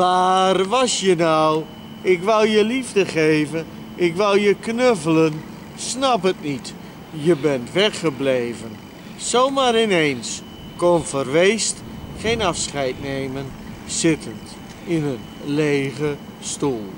Waar was je nou? Ik wou je liefde geven. Ik wou je knuffelen. Snap het niet. Je bent weggebleven. Zomaar ineens. Kom verweest. Geen afscheid nemen. Zittend in een lege stoel.